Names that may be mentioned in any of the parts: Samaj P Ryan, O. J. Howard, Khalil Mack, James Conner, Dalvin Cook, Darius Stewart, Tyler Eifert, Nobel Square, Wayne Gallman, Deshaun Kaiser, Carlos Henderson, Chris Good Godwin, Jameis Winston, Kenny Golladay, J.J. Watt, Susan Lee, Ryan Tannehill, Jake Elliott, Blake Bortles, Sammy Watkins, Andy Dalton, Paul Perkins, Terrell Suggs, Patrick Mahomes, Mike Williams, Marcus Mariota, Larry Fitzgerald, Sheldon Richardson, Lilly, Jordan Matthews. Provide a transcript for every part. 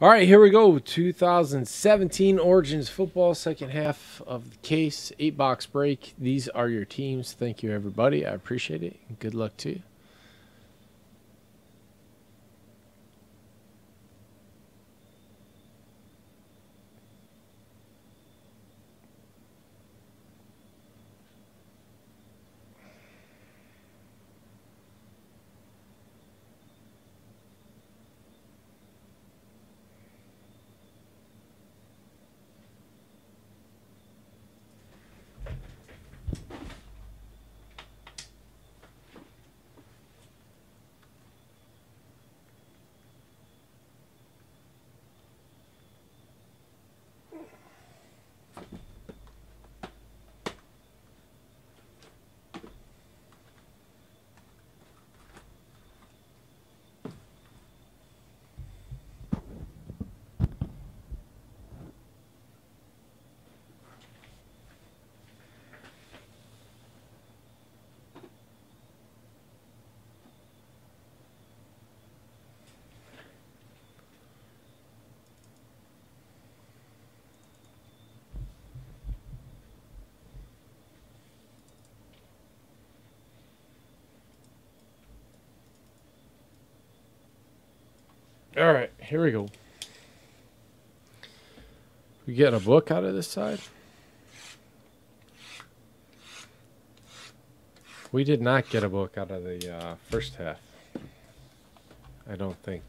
All right, here we go. 2017 Origins Football, second half of the case, 8-box break. These are your teams. Thank you, everybody. I appreciate it. Good luck to you. All right, here we go. We getting a book out of this side? We did not get a book out of the first half, I don't think.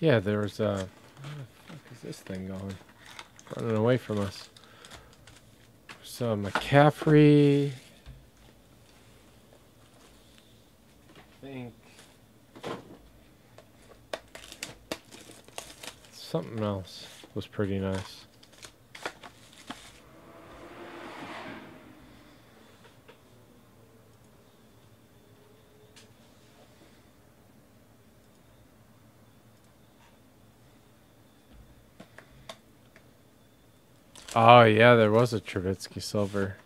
Yeah, there's where the fuck is this thing going? Running away from us. So McCaffrey, I think something else was pretty nice. Oh, yeah, there was a Trubisky silver.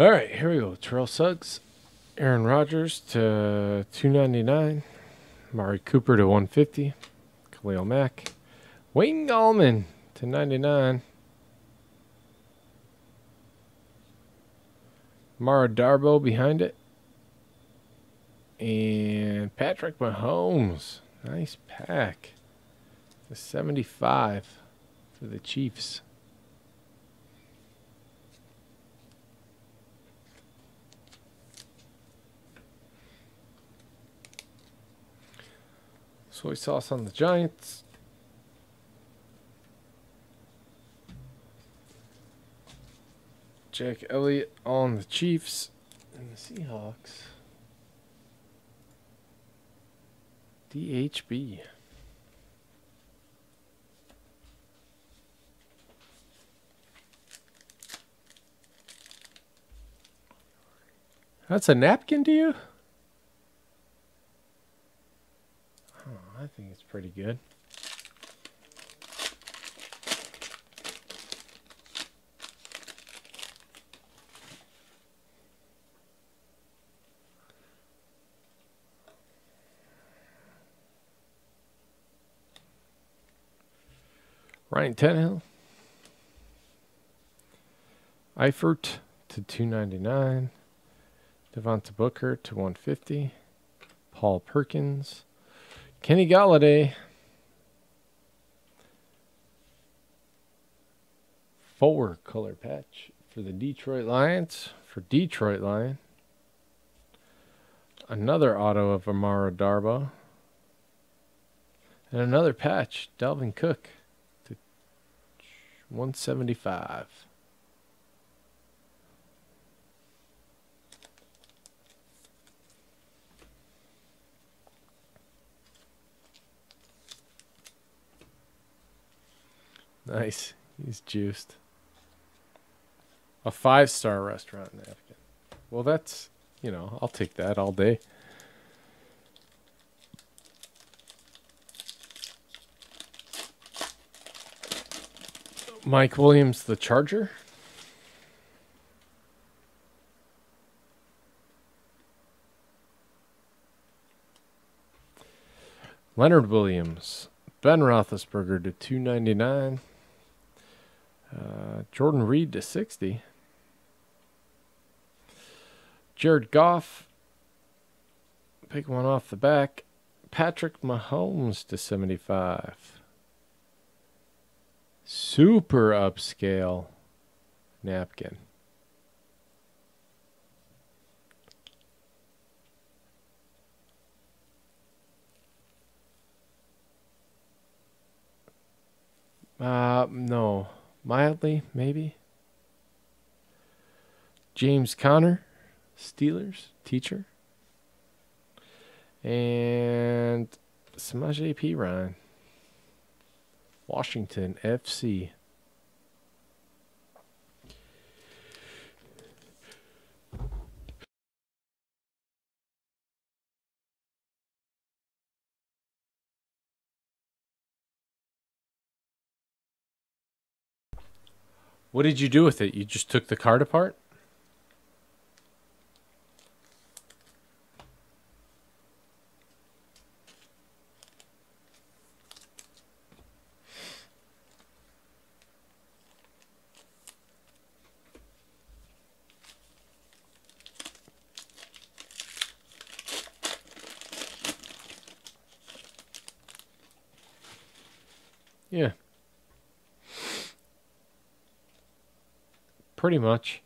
All right, here we go. Terrell Suggs, Aaron Rodgers to 299, Mari Cooper to 150, Khalil Mack, Wayne Gallman to 99, Mara Darbo behind it, and Patrick Mahomes. Nice pack. The 75 for the Chiefs. Soy sauce on the Giants. Jake Elliott on the Chiefs and the Seahawks. DHB. That's a napkin to you? I think it's pretty good. Ryan Tannehill. Eifert to 299. Devonta Booker to 150. Paul Perkins. Kenny Golladay. 4 color patch for the Detroit Lions. For Detroit Lion. Another auto of Mara Darbo. And another patch. Dalvin Cook to 175. Nice. He's juiced. A 5-star restaurant napkin. Well, that's, you know, I'll take that all day. Mike Williams, the Charger. Leonard Williams. Ben Roethlisberger to 299. Jordan Reed to 60. Jared Goff. Pick one off the back. Patrick Mahomes to 75. Super upscale napkin. No. Mildly, maybe. James Conner, Steelers, teacher. And Samaj P Ryan, Washington, FC. What did you do with it? You just took the card apart? Yeah. Pretty much.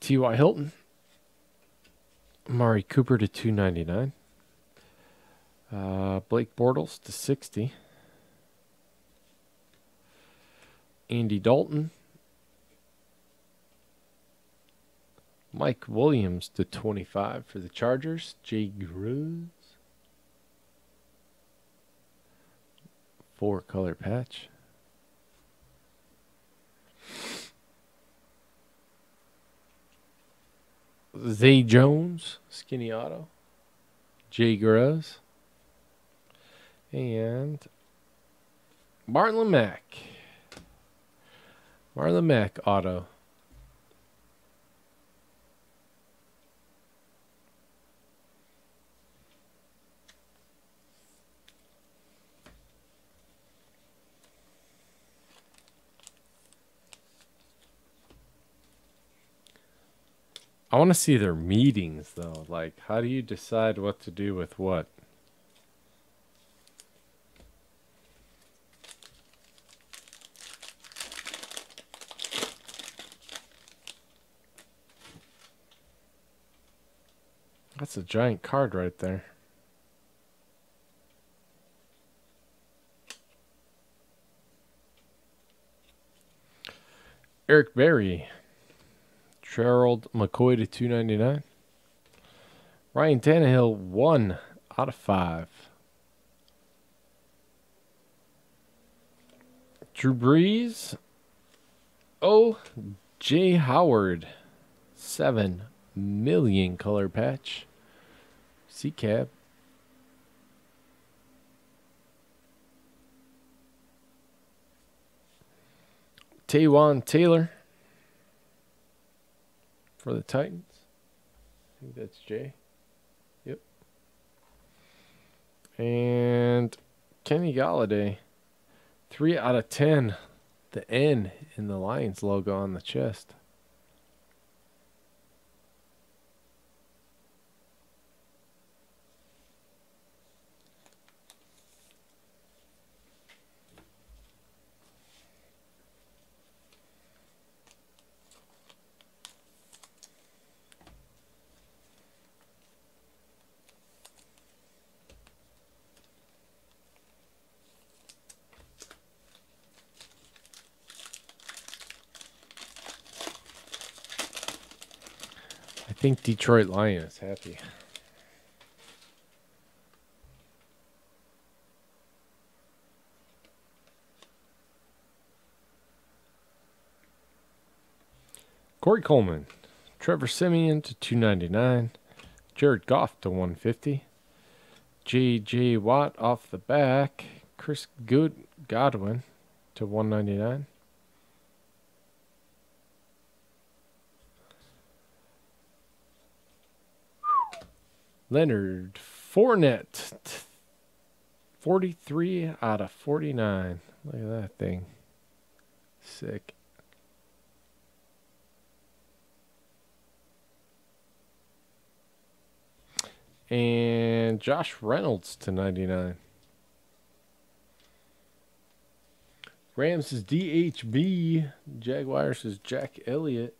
T.Y. Hilton. Mari Cooper to 299. Blake Bortles to 60. Andy Dalton. Mike Williams to 25 for the Chargers. Jay Gruden. 4 color patch. Zay Jones, skinny auto. Jay Gruden. And Marlon Mack. Marlon Mack auto. I want to see their meetings, though. Like, how do you decide what to do with what? That's a giant card right there. Eric Berry. Gerald McCoy to 299. Ryan Tannehill, 1/5. Drew Brees. O. J. Howard, 7 million color patch. C-Cab. Tawan Taylor. For the Titans. I think that's Jay. Yep. And Kenny Golladay. 3/10. The N in the Lions logo on the chest. think Detroit Lion is happy. Corey Coleman, Trevor Siemian to 299, Jared Goff to 150, J.J. Watt off the back, Chris Godwin to 199, Leonard Fournette, 43 out of 49. Look at that thing. Sick. And Josh Reynolds to 99. Rams is DHB. Jaguars is Jack Elliott.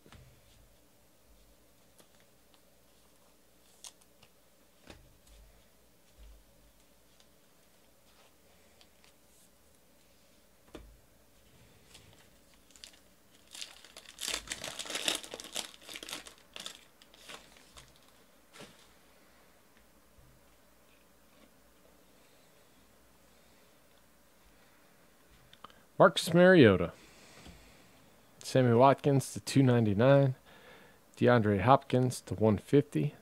Marcus Mariota, Sammy Watkins to 299, DeAndre Hopkins to 150,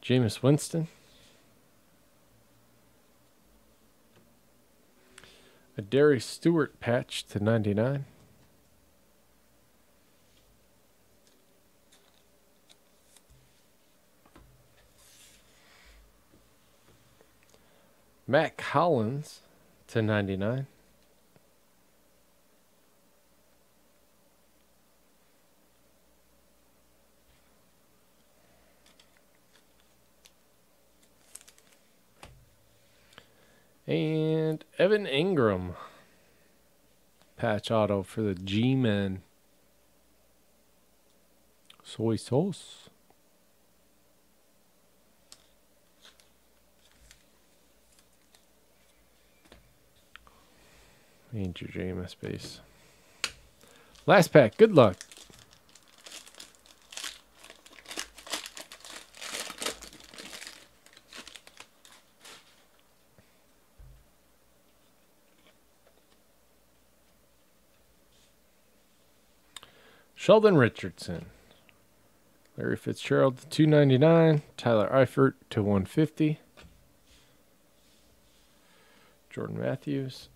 Jameis Winston, a Darius Stewart patch to 99, Matt Collins to 99. And Evan Ingram, patch auto for the G-Men. Soy sauce. Need your Jameis base. Last pack, good luck. Sheldon Richardson, Larry Fitzgerald to 299, Tyler Eifert to 150, Jordan Matthews,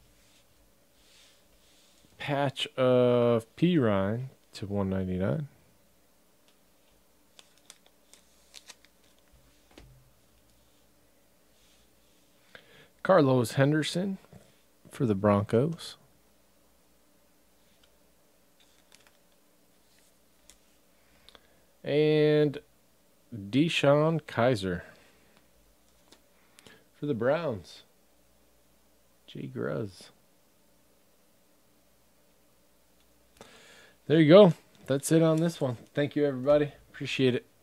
patch of P Ryan to 199, Carlos Henderson for the Broncos. And Deshaun Kaiser for the Browns. G. Gruz. There you go. That's it on this one. Thank you, everybody. Appreciate it.